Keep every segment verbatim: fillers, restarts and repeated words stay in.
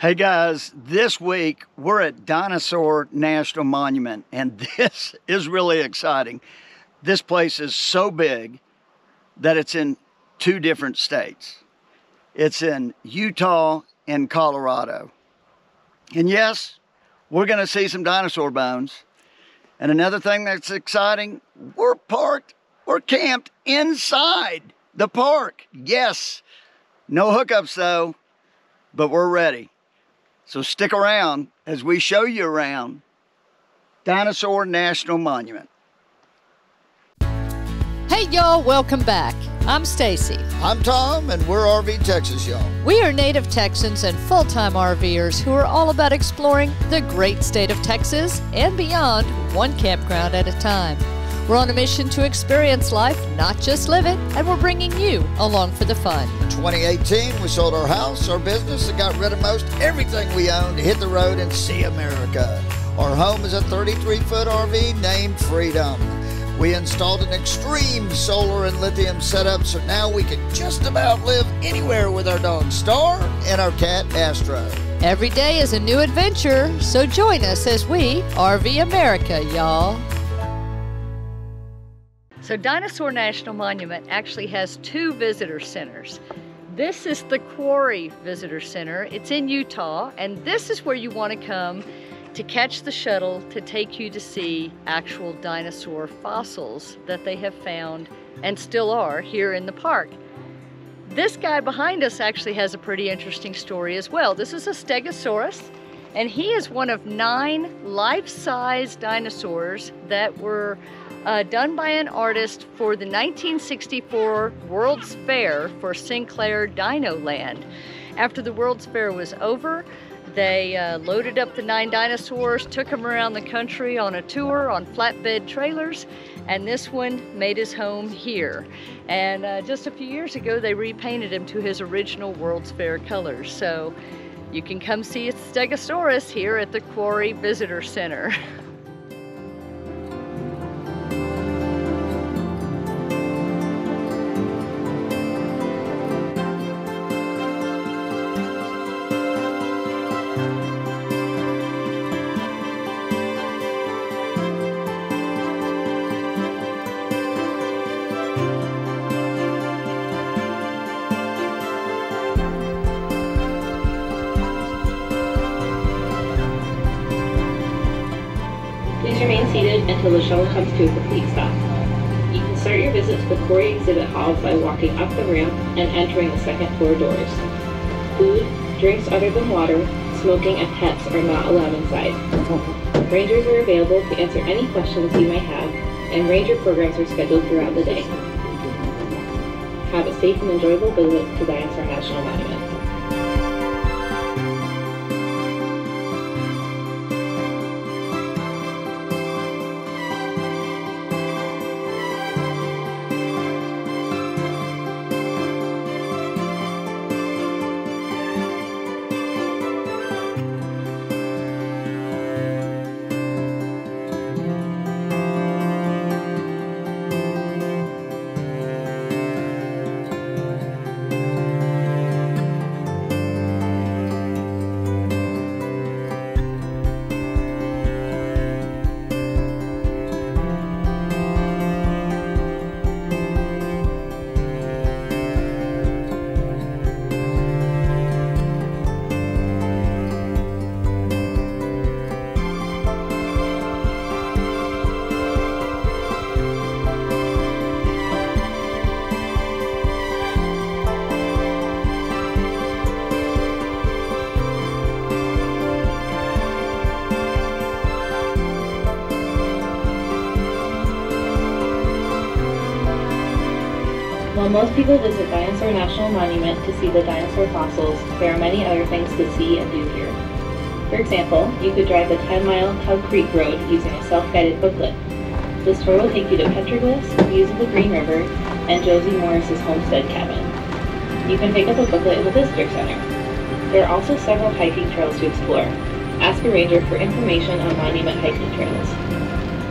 Hey guys, this week we're at Dinosaur National Monument, and this is really exciting. This place is so big that it's in two different states. It's in Utah and Colorado. And yes, we're gonna see some dinosaur bones. And another thing that's exciting, we're parked, we're camped inside the park. Yes, no hookups though, but we're ready. So stick around as we show you around Dinosaur National Monument. Hey y'all, welcome back. I'm Stacy. I'm Tom, and we're R V Texas y'all. We are native Texans and full-time RVers who are all about exploring the great state of Texas and beyond, one campground at a time. We're on a mission to experience life, not just live it, and we're bringing you along for the fun. In twenty eighteen, we sold our house, our business, and got rid of most everything we owned to hit the road and see America. Our home is a thirty-three foot R V named Freedom. We installed an extreme solar and lithium setup, so now we can just about live anywhere with our dog Star and our cat Astro. Every day is a new adventure, so join us as we R V America, y'all. So Dinosaur National Monument actually has two visitor centers. This is the Quarry Visitor Center. It's in Utah, and this is where you want to come to catch the shuttle to take you to see actual dinosaur fossils that they have found and still are here in the park. This guy behind us actually has a pretty interesting story as well. This is a Stegosaurus, and he is one of nine life-size dinosaurs that were Uh, done by an artist for the nineteen sixty-four World's Fair for Sinclair Dinoland. After the World's Fair was over, they uh, loaded up the nine dinosaurs, took them around the country on a tour on flatbed trailers, and this one made his home here. And uh, just a few years ago, they repainted him to his original World's Fair colors. So you can come see a Stegosaurus here at the Quarry Visitor Center. Until the shuttle comes to a complete stop. You can start your visit to the Quarry Exhibit Hall by walking up the ramp and entering the second floor doors. Food, drinks other than water, smoking, and pets are not allowed inside. Rangers are available to answer any questions you may have, and ranger programs are scheduled throughout the day. Have a safe and enjoyable visit to Dinosaur National Monument. While most people visit Dinosaur National Monument to see the dinosaur fossils, there are many other things to see and do here. For example, you could drive the ten mile Cub Creek Road using a self-guided booklet. This tour will take you to country whiffs, views of the Green River, and Josie Morris's homestead cabin. You can pick up a booklet in the visitor center. There are also several hiking trails to explore. Ask a ranger for information on monument hiking trails.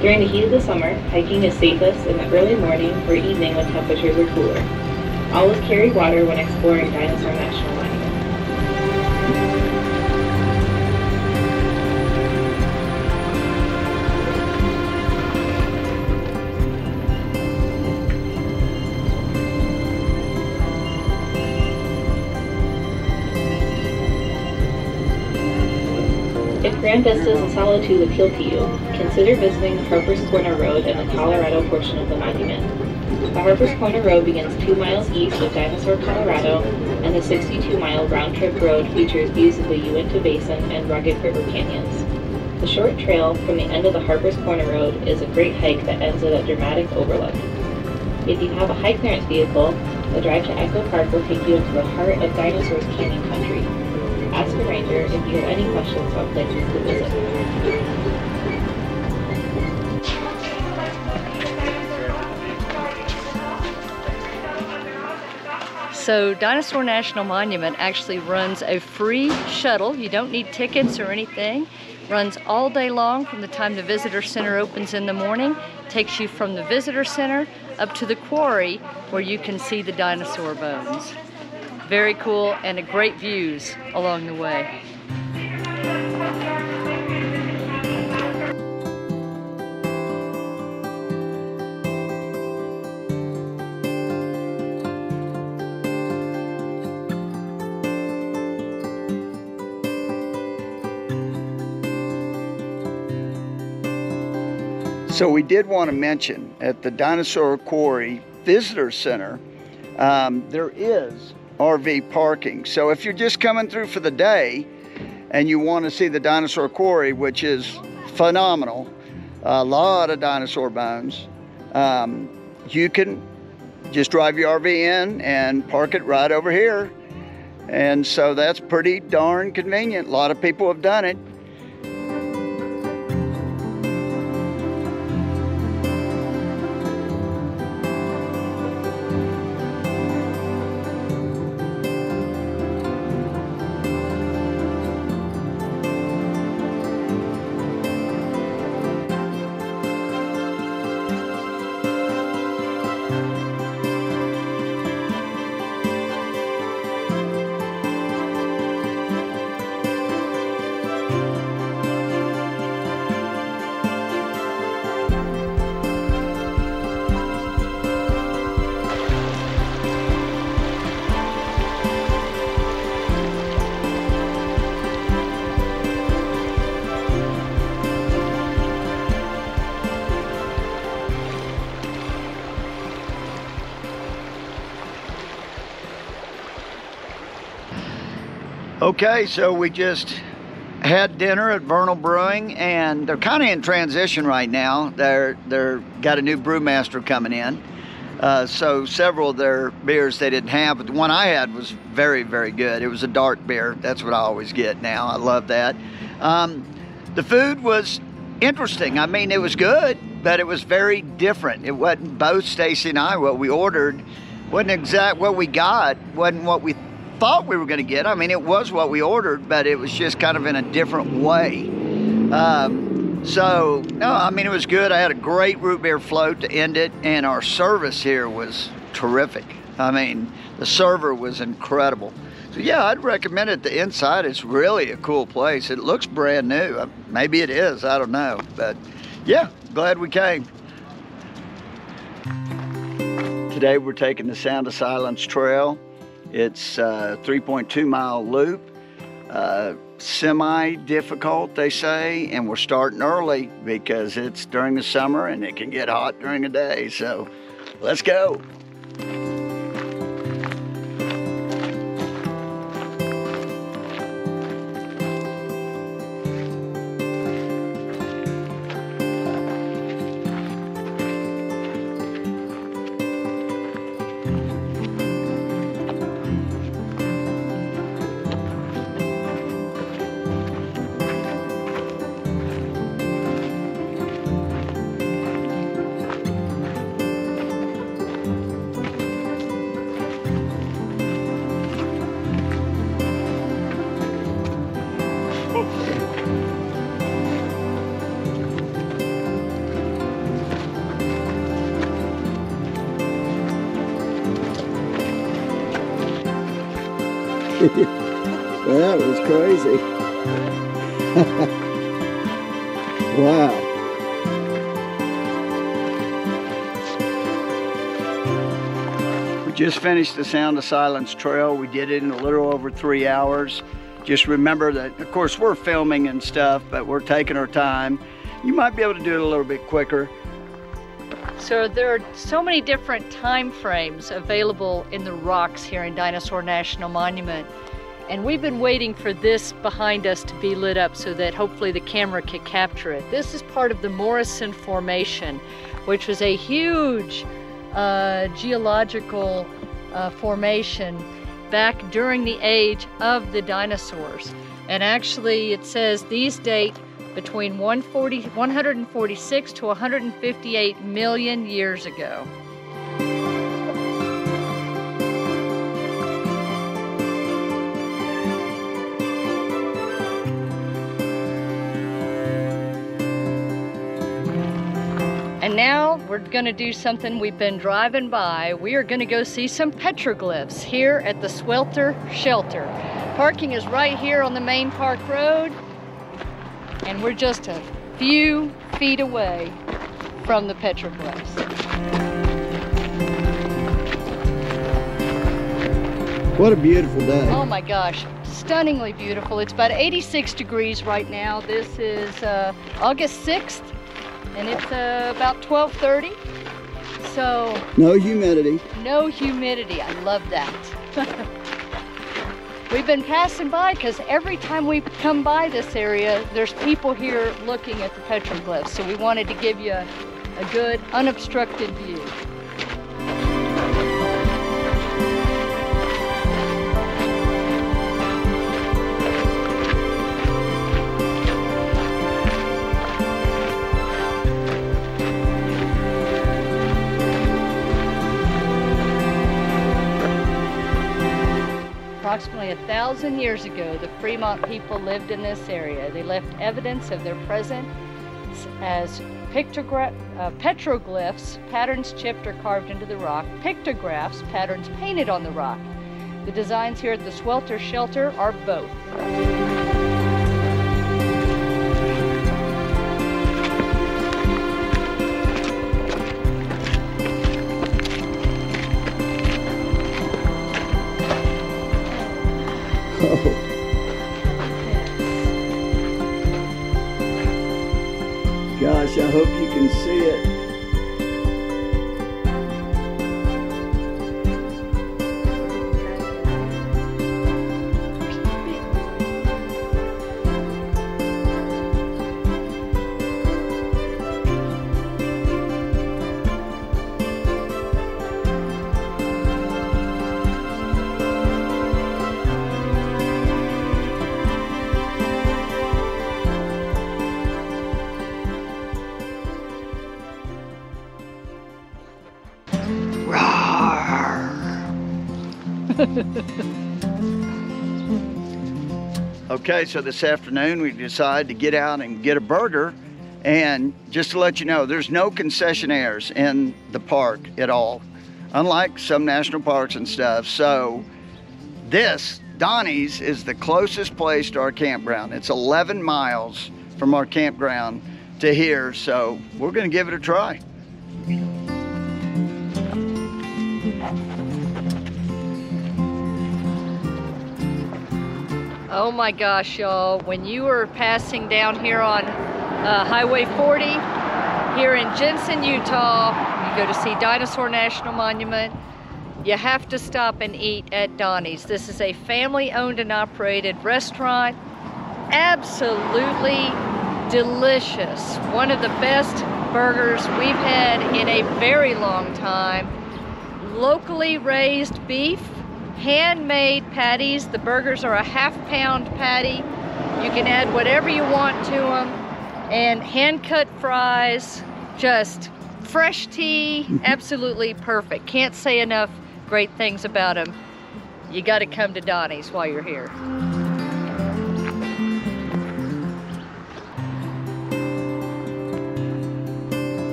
During the heat of the summer, hiking is safest in the early morning or evening when temperatures are cooler. Always carry water when exploring Dinosaur National Monument. Grand vistas and solitude appeal to you, consider visiting Harper's Corner Road and the Colorado portion of the monument. The Harper's Corner Road begins two miles east of Dinosaur, Colorado, and the sixty-two mile round-trip road features views of the Uinta Basin and rugged river canyons. The short trail from the end of the Harper's Corner Road is a great hike that ends at a dramatic overlook. If you have a high clearance vehicle, the drive to Echo Park will take you into the heart of Dinosaur Canyon Country. Ask a ranger if you have any questions about places to visit. So Dinosaur National Monument actually runs a free shuttle. You don't need tickets or anything. Runs all day long from the time the visitor center opens in the morning, takes you from the visitor center up to the quarry where you can see the dinosaur bones. Very cool and a great views along the way. So we did want to mention at the Dinosaur Quarry Visitor Center, um, there is R V parking. So if you're just coming through for the day and you want to see the Dinosaur Quarry, which is phenomenal, a lot of dinosaur bones, um, you can just drive your R V in and park it right over here. And so that's pretty darn convenient. A lot of people have done it. Okay, so we just had dinner at Vernal Brewing, and they're kind of in transition right now. They're they're got a new brewmaster coming in, uh, so several of their beers they didn't have, but the one I had was very very good. It was a dark beer. That's what I always get now. I love that. Um, the food was interesting. I mean, it was good, but it was very different. It wasn't both Stacy and I what we ordered wasn't exact what we got wasn't what we. thought we were going to get. I mean, it was what we ordered, but it was just kind of in a different way. Um, so, no, I mean, it was good. I had a great root beer float to end it, and our service here was terrific. I mean, the server was incredible. So, yeah, I'd recommend it. The inside is really a cool place. It looks brand new. Maybe it is. I don't know. But, yeah, glad we came. Today, we're taking the Sound of Silence Trail. It's a three point two mile loop, uh, semi-difficult, they say, and we're starting early because it's during the summer and it can get hot during the day, so let's go. That was crazy. Wow. We just finished the Sound of Silence Trail. We did it in a little over three hours. just remember that, of course, we're filming and stuff, but we're taking our time. You might be able to do it a little bit quicker. So there are so many different time frames available in the rocks here in Dinosaur National Monument. And we've been waiting for this behind us to be lit up so that hopefully the camera could capture it. This is part of the Morrison Formation, which was a huge uh, geological uh, formation back during the age of the dinosaurs. And actually it says these date between one hundred forty-six to one hundred fifty-eight million years ago. And now we're going to do something we've been driving by. We are going to go see some petroglyphs here at the Swelter Shelter. Parking is right here on the main park road. And we're just a few feet away from the petroglyphs. What a beautiful day. Oh my gosh, stunningly beautiful. It's about eighty-six degrees right now. This is uh, August sixth. And it's uh, about twelve thirty, so... No humidity. No humidity, I love that. We've been passing by because every time we come by this area, there's people here looking at the petroglyphs, so we wanted to give you a, a good, unobstructed view. Approximately a thousand years ago, the Fremont people lived in this area. They left evidence of their presence as pictogra uh, petroglyphs, patterns chipped or carved into the rock, pictographs, patterns painted on the rock. The designs here at the Swelter Shelter are both. Gosh, I hope you can see it. Okay, so this afternoon we decided to get out and get a burger, and just to let you know, there's no concessionaires in the park at all, unlike some national parks and stuff. So this, Donnie's, is the closest place to our campground. It's eleven miles from our campground to here, so we're gonna give it a try. Oh my gosh, y'all, when you were passing down here on uh, Highway forty here in Jensen, Utah, you go to see Dinosaur National Monument, you have to stop and eat at Donnie's. This is a family-owned and operated restaurant. Absolutely delicious. One of the best burgers we've had in a very long time. Locally raised beef. Handmade patties. The burgers are a half pound patty. You can add whatever you want to them. And hand cut fries, just fresh tea, absolutely perfect. Can't say enough great things about them. You got to come to Donnie's while you're here.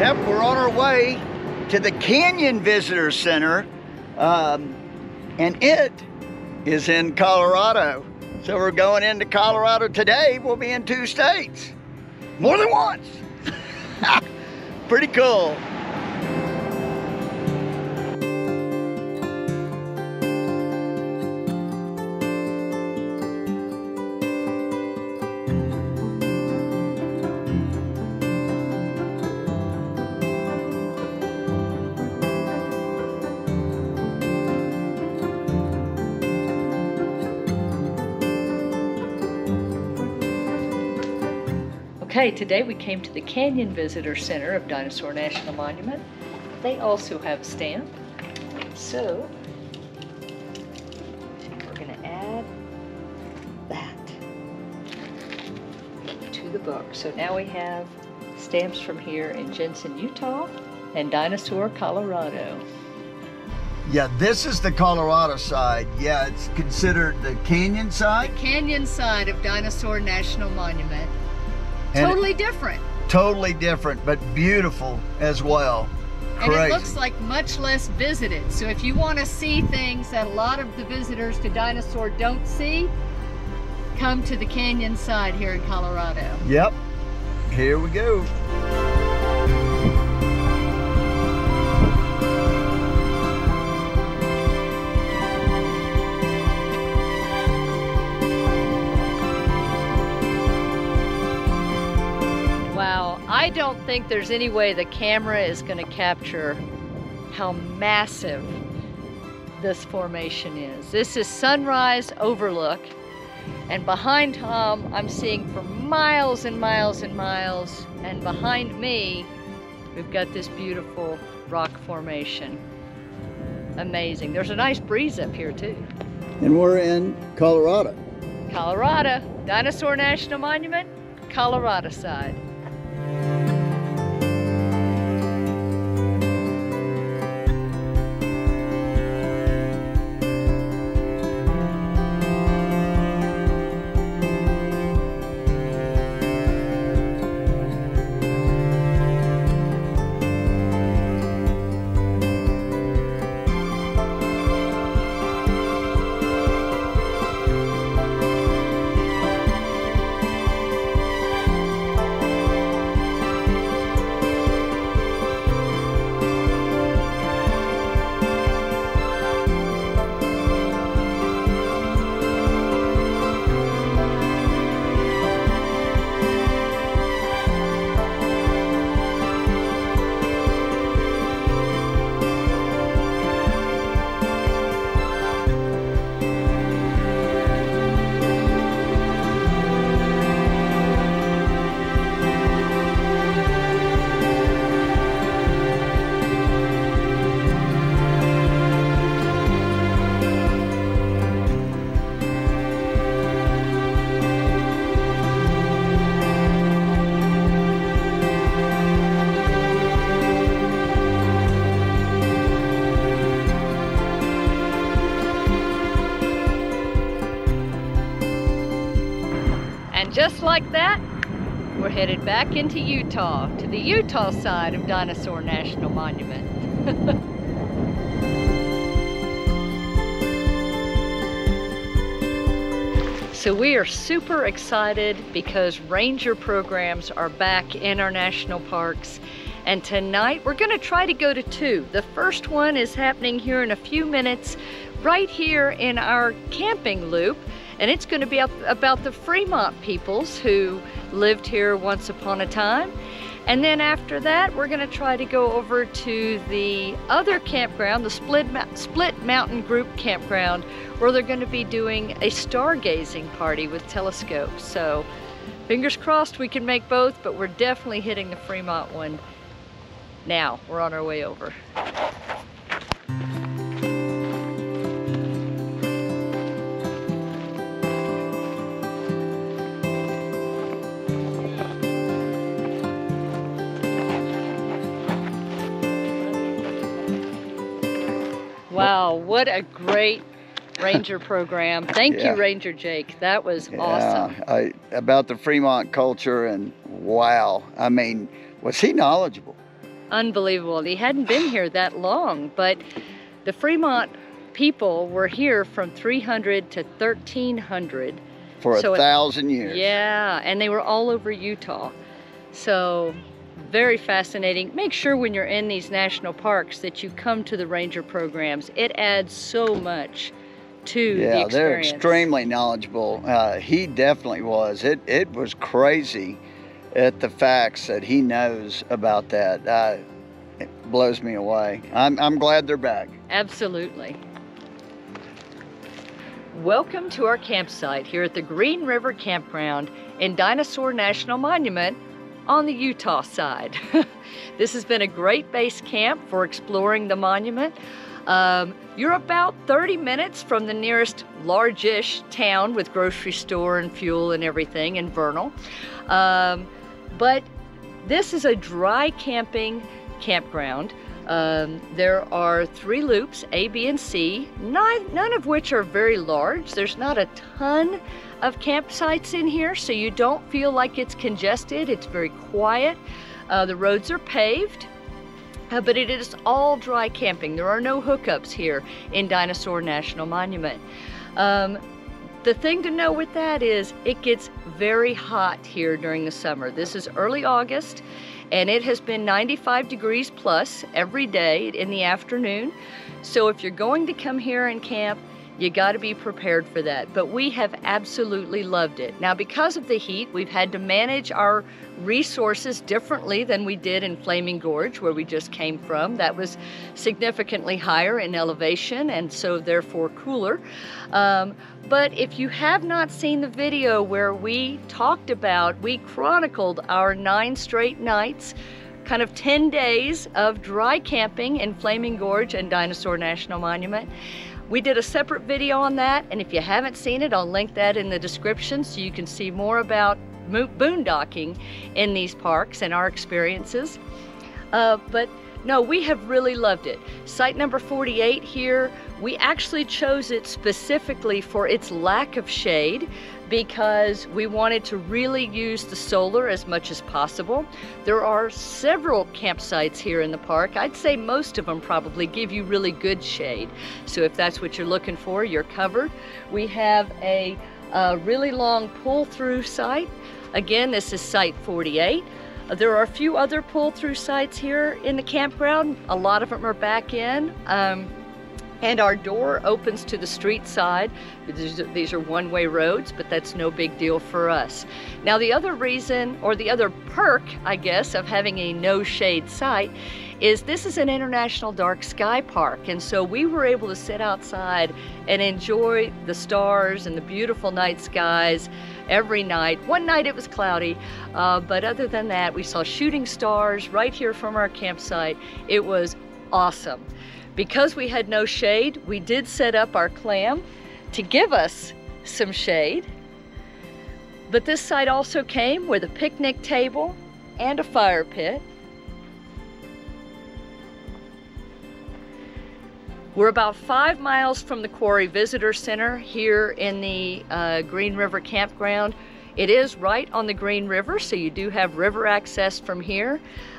Yep, we're on our way to the Canyon Visitor Center, um, and it is in Colorado. So we're going into Colorado today. We'll be in two states, more than once. Pretty cool. Okay, today we came to the Canyon Visitor Center of Dinosaur National Monument. They also have a stand. So we're going to add that to the book. So now we have stamps from here in Jensen, Utah and Dinosaur, Colorado. Yeah, this is the Colorado side. Yeah, it's considered the canyon side. The canyon side of Dinosaur National Monument. And totally different. Totally different, but beautiful as well. Crazy. And it looks like much less visited. So if you want to see things that a lot of the visitors to Dinosaur don't see, come to the canyon side here in Colorado. Yep. Here we go. I don't think there's any way the camera is going to capture how massive this formation is. This is Sunrise Overlook, and behind Tom, I'm seeing for miles and miles and miles, and behind me, we've got this beautiful rock formation. Amazing. There's a nice breeze up here, too. And we're in Colorado. Colorado. Dinosaur National Monument, Colorado side. Just like that, we're headed back into Utah, to the Utah side of Dinosaur National Monument. So we are super excited because ranger programs are back in our national parks. And tonight we're gonna try to go to two. The first one is happening here in a few minutes, right here in our camping loop. And it's going to be up about the Fremont peoples who lived here once upon a time. And then after that, we're going to try to go over to the other campground, the Split, Split Mountain Group campground, where they're going to be doing a stargazing party with telescopes. So fingers crossed we can make both, but we're definitely hitting the Fremont one. Now we're on our way over. Wow, what a great ranger program. Thank yeah. you, Ranger Jake. That was yeah, awesome. I, about the Fremont culture, and wow. I mean, was he knowledgeable? Unbelievable. He hadn't been here that long, but the Fremont people were here from three hundred to thirteen hundred. For so a thousand it, years. Yeah, and they were all over Utah. So very fascinating. Make sure when you're in these national parks that you come to the ranger programs. It adds so much to yeah, the experience. Yeah, they're extremely knowledgeable. Uh, he definitely was. It, it was crazy at the facts that he knows about that. Uh, it blows me away. I'm, I'm glad they're back. Absolutely. Welcome to our campsite here at the Green River Campground and Dinosaur National Monument on the Utah side. This has been a great base camp for exploring the monument. Um, you're about thirty minutes from the nearest large-ish town with grocery store and fuel and everything in Vernal. Um, but this is a dry camping campground. Um, there are three loops, A, B, and C, none, none of which are very large. There's not a ton of campsites in here, so you don't feel like it's congested. It's very quiet. Uh, the roads are paved, uh, but it is all dry camping. There are no hookups here in Dinosaur National Monument. Um, The thing to know with that is it gets very hot here during the summer. This is early August and it has been ninety-five degrees plus every day in the afternoon. So if you're going to come here and camp, you got to be prepared for that. But we have absolutely loved it. Now, because of the heat, we've had to manage our resources differently than we did in Flaming Gorge, where we just came from. That was significantly higher in elevation and so therefore cooler. Um, but if you have not seen the video where we talked about, we chronicled our nine straight nights, kind of ten days of dry camping in Flaming Gorge and Dinosaur National Monument. We did a separate video on that, and if you haven't seen it, I'll link that in the description so you can see more about boondocking in these parks and our experiences. Uh, but no, we have really loved it. Site number forty-eight here, we actually chose it specifically for its lack of shade because we wanted to really use the solar as much as possible. There are several campsites here in the park. I'd say most of them probably give you really good shade. So if that's what you're looking for, you're covered. We have a, a really long pull-through site. Again, this is site forty-eight. There are a few other pull-through sites here in the campground. A lot of them are back in. Um, And our door opens to the street side. These are one-way roads, but that's no big deal for us. Now the other reason, or the other perk, I guess, of having a no-shade site is this is an international dark sky park. And so we were able to sit outside and enjoy the stars and the beautiful night skies every night. One night it was cloudy, uh, but other than that, we saw shooting stars right here from our campsite. It was awesome. Because we had no shade, we did set up our clam to give us some shade. But this site also came with a picnic table and a fire pit. We're about five miles from the Quarry Visitor Center here in the uh, Green River Campground. It is right on the Green River, so you do have river access from here.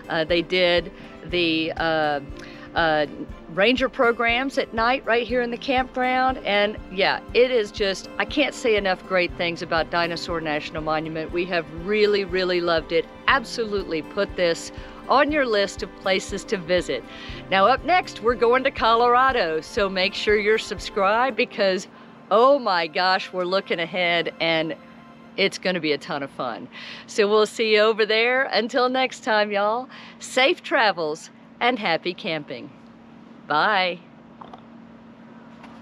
Uh, they did the uh, Uh, ranger programs at night right here in the campground, and yeah, it is just, I can't say enough great things about Dinosaur National Monument. We have really, really loved it. Absolutely put this on your list of places to visit. Now up next, we're going to Colorado, so make sure you're subscribed because, oh my gosh, we're looking ahead and it's going to be a ton of fun. So we'll see you over there. Until next time, y'all, safe travels and happy camping. Bye.